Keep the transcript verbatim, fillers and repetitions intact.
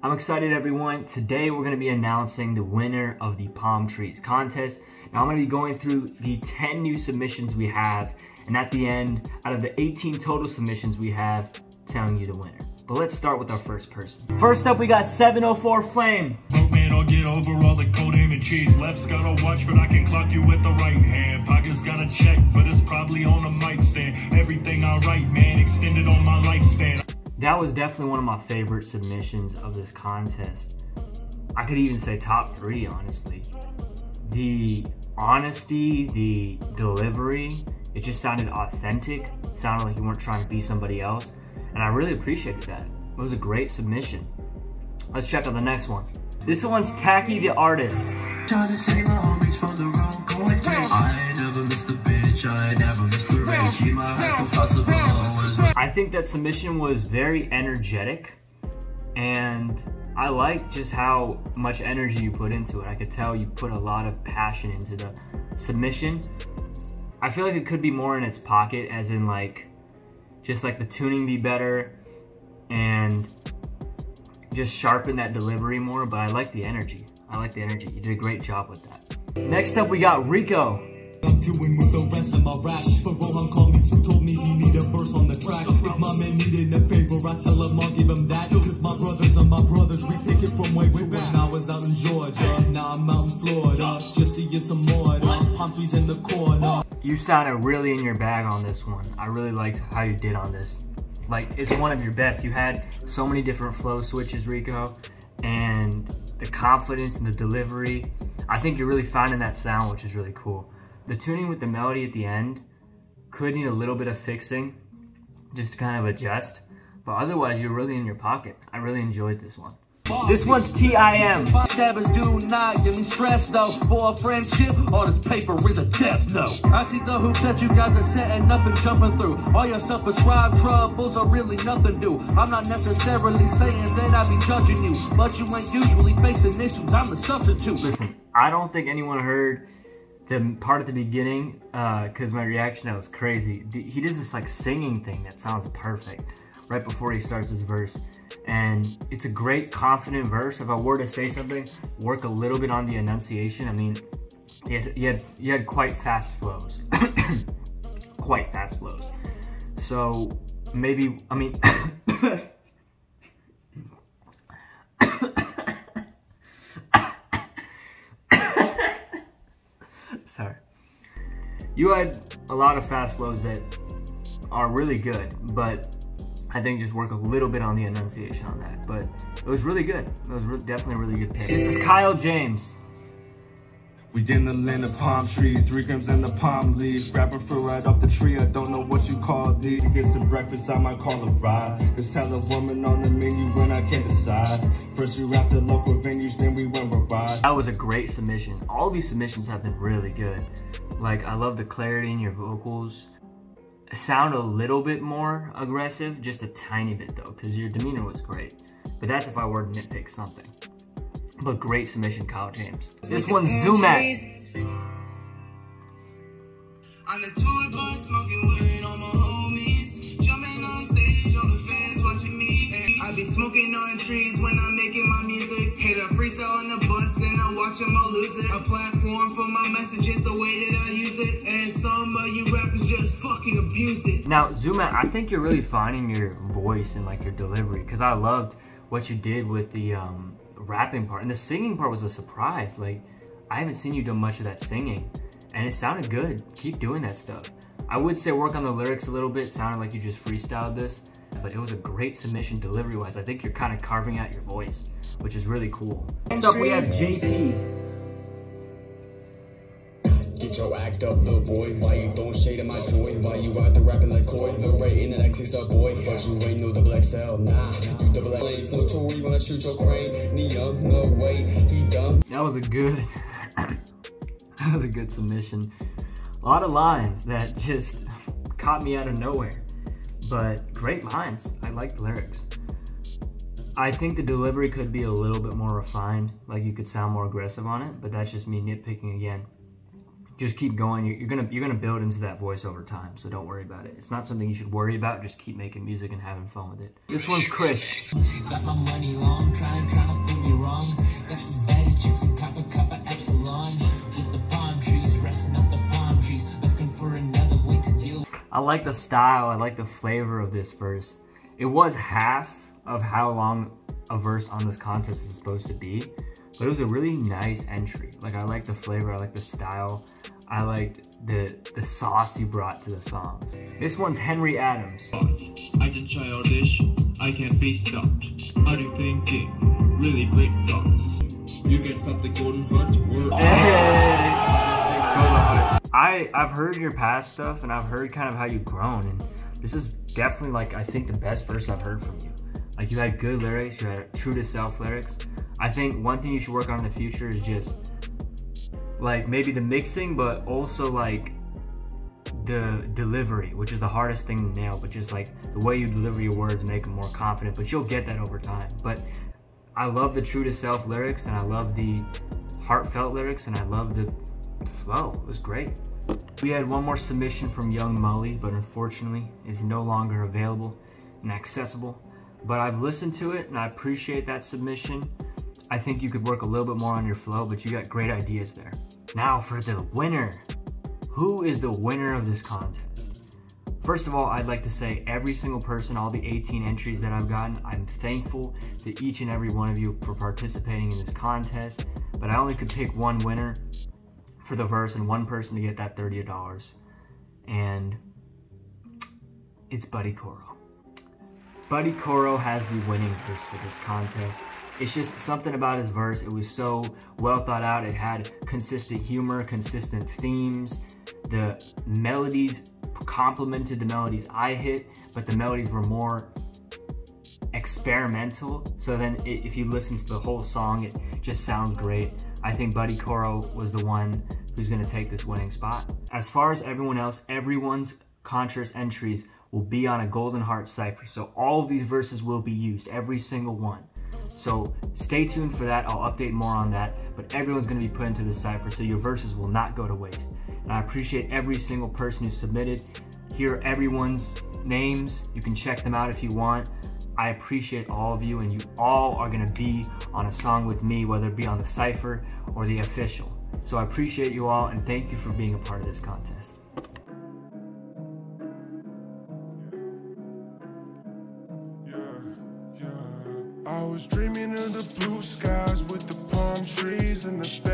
I'm excited, everyone. Today we're going to be announcing the winner of the Palm Trees contest. Now I'm going to be going through the ten new submissions we have, and at the end, out of the eighteen total submissions we have, telling you the winner. But let's start with our first person. First up, we got seven oh four Flame. Oh man, I'll get over all the cold ham and cheese. Left's got to watch, but I can clock you with the right hand. Pocket's got to check, but it's probably on a mic stand. Everything all right, man, extended on my lifespan. That was definitely one of my favorite submissions of this contest. I could even say top three, honestly. The honesty, the delivery, it just sounded authentic. It sounded like you weren't trying to be somebody else. And I really appreciated that. It was a great submission. Let's check out the next one. This one's Tacky the Artist. Trying to save my homies from the wrong going place. I ain't never missed the bitch, I ain't never missed the race. Keep my eyes impossible. I think that submission was very energetic, and I like just how much energy you put into it. I could tell you put a lot of passion into the submission. I feel like it could be more in its pocket, as in like, just like the tuning be better and just sharpen that delivery more, but I like the energy. I like the energy. You did a great job with that. Next up, we got Rico. I'm doing with the rest of my rap, but Roman called me to told me he need a verse on the track. If my man needed a favor, I tell him I'll give him that, cause my brothers are my brothers. We take it from way, way back. When I was out in Georgia, now I'm out in Florida, just to get some more palm trees in the corner. You sounded really in your bag on this one. I really liked how you did on this. Like, it's one of your best. You had so many different flow switches, Rico, and the confidence and the delivery. I think you're really finding that sound, which is really cool. The tuning with the melody at the end could need a little bit of fixing, just to kind of adjust, but otherwise you're really in your pocket. I really enjoyed this one. This one's T I M. Stabbers do not get me stressed though. For a friendship, all this paper is a death note. I see the hoops that you guys are setting up and jumping through. All your self-prescribed troubles are really nothing new. I'm not necessarily saying that I be judging you, but you ain't usually facing issues. I'm the substitute. Listen, I don't think anyone heard the part at the beginning, uh, cause my reaction, that was crazy. He does this like singing thing that sounds perfect right before he starts his verse. And it's a great confident verse. If I were to say something, work a little bit on the enunciation. I mean, you had, you had, you had quite fast flows, quite fast flows. So maybe, I mean, sorry. You had a lot of fast flows that are really good, but I think just work a little bit on the enunciation on that. But it was really good. It was re definitely a really good pick. This is Kyle James. We in the land of palm trees, three grams in the palm leaves. Rapping fruit right off the tree, I don't know what you call these. Get some breakfast, I might call a ride. Just tell a woman on the menu when I can't decide. First we wrapped the local venues, then we went with ride. That was a great submission. All these submissions have been really good. Like, I love the clarity in your vocals. Sound a little bit more aggressive, just a tiny bit though, because your demeanor was great. But that's if I were to nitpick something. But great submission, Kyle James. This one's Zoomatt. On the tour bus, smoking weed on my homies. Jumping on stage, all the fans watching me. I be smoking on trees when I'm making my music. Hit a freestyle on the bus and I watch them all lose it. A platform for my messages, the way that I use it. And some of you rappers just fucking abuse it. Now, Zoomatt, I think you're really finding your voice and like your delivery, because I loved what you did with the um. rapping part, and the singing part was a surprise. Like, I haven't seen you do much of that singing, and it sounded good. Keep doing that stuff. I would say work on the lyrics a little bit. It sounded like you just freestyled this, but it was a great submission delivery wise. I think you're kind of carving out your voice, which is really cool. Next up, we have J P. Get your act up, little boy. Why you throwing shade at my joy? Why you out there rapping like Coy? Look right in the X S up, boy. But you ain't no double X L, nah. You double X L. No tool, you wanna shoot your crane. Neo, no way, he dumb. That was a good, that was a good submission. A lot of lines that just caught me out of nowhere. But great lines. I like the lyrics. I think the delivery could be a little bit more refined. Like, you could sound more aggressive on it, but that's just me nitpicking again. Just keep going. You're, you're gonna you're gonna build into that voice over time, so don't worry about it. It's not something you should worry about. Just keep making music and having fun with it. This one's Krish. Got my money long, trying to like the style, I like the flavor of this verse. It was half of how long a verse on this contest is supposed to be, but it was a really nice entry. Like, I like the flavor, I like the style, I liked the the sauce you brought to the songs. This one's Henry Adams. I can childish, I can't be stopped. How do you think it? Really great thoughts. You get something golden but we're I I've heard your past stuff and I've heard kind of how you've grown, and this is definitely, like, I think the best verse I've heard from you. Like, you had good lyrics, you had true to self lyrics. I think one thing you should work on in the future is just like maybe the mixing, but also like the delivery, which is the hardest thing to nail, but just like the way you deliver your words, make them more confident, but you'll get that over time. But I love the true to self lyrics, and I love the heartfelt lyrics, and I love the flow. It was great. We had one more submission from Young Mully, but unfortunately is no longer available and accessible. But I've listened to it and I appreciate that submission. I think you could work a little bit more on your flow, but you got great ideas there. Now for the winner. Who is the winner of this contest? First of all, I'd like to say every single person, all the eighteen entries that I've gotten, I'm thankful to each and every one of you for participating in this contest, but I only could pick one winner for the verse and one person to get that thirty dollars. And it's Buddy Coro. Buddy Coro has the winning verse for this contest. It's just something about his verse. It was so well thought out. It had consistent humor, consistent themes. The melodies complemented the melodies I hit, but the melodies were more experimental. So then it, if you listen to the whole song, it just sounds great. I think Buddy Coro was the one who's gonna take this winning spot. As far as everyone else, everyone's conscious entries will be on a Golden Heart Cypher. So all of these verses will be used, every single one. So stay tuned for that. I'll update more on that, but everyone's gonna be put into the cypher, so your verses will not go to waste. And I appreciate every single person who submitted. Here are everyone's names. You can check them out if you want. I appreciate all of you, and you all are gonna be on a song with me, whether it be on the cypher or the official. So I appreciate you all, and thank you for being a part of this contest. I was dreaming of the blue skies with the palm trees and the